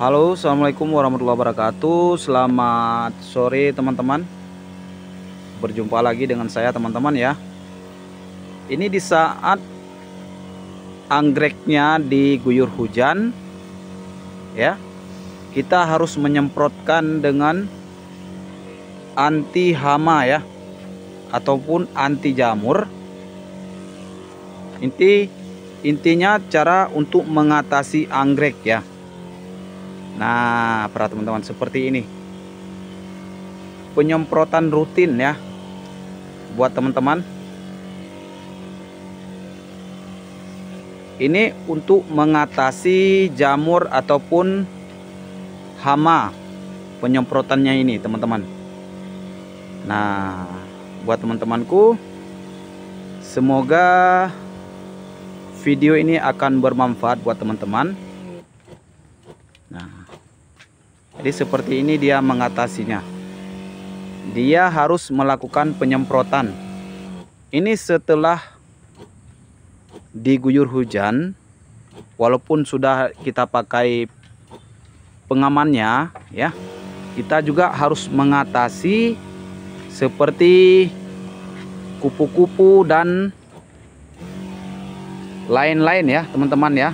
Halo, assalamualaikum warahmatullahi wabarakatuh. Selamat sore teman-teman. Berjumpa lagi dengan saya teman-teman ya. Ini di saat anggreknya diguyur hujan ya, kita harus menyemprotkan dengan anti hama ya, ataupun anti jamur. Intinya cara untuk mengatasi anggrek ya. Nah, para teman-teman, seperti ini penyemprotan rutin ya buat teman-teman. Ini untuk mengatasi jamur ataupun hama penyemprotannya ini, teman-teman. Nah, buat teman-temanku, semoga video ini akan bermanfaat buat teman-teman. Nah, jadi seperti ini dia mengatasinya. Dia harus melakukan penyemprotan. Ini setelah diguyur hujan, walaupun sudah kita pakai pengamannya ya, kita juga harus mengatasi seperti kupu-kupu dan lain-lain ya, teman-teman ya.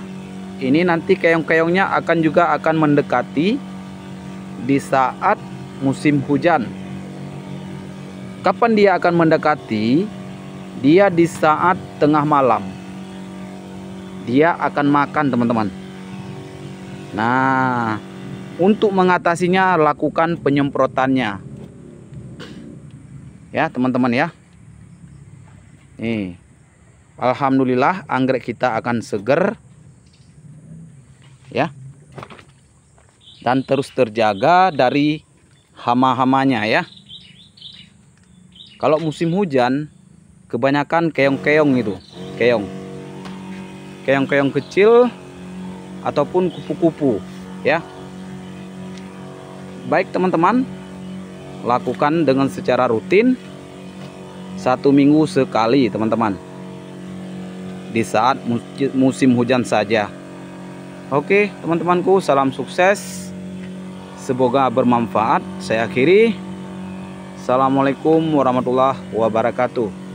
Ini nanti keong-keongnya akan mendekati di saat musim hujan. Kapan dia akan mendekati? Dia di saat tengah malam. Dia akan makan, teman-teman. Nah, untuk mengatasinya lakukan penyemprotannya. Ya, teman-teman ya. Nih. Alhamdulillah anggrek kita akan seger ya, dan terus terjaga dari hama-hamanya ya. Kalau musim hujan kebanyakan keong-keong itu, keong-keong kecil ataupun kupu-kupu ya. Baik teman-teman, lakukan dengan secara rutin 1 minggu sekali teman-teman, di saat musim hujan saja. Oke teman-temanku, salam sukses, semoga bermanfaat. Saya akhiri, assalamualaikum warahmatullahi wabarakatuh.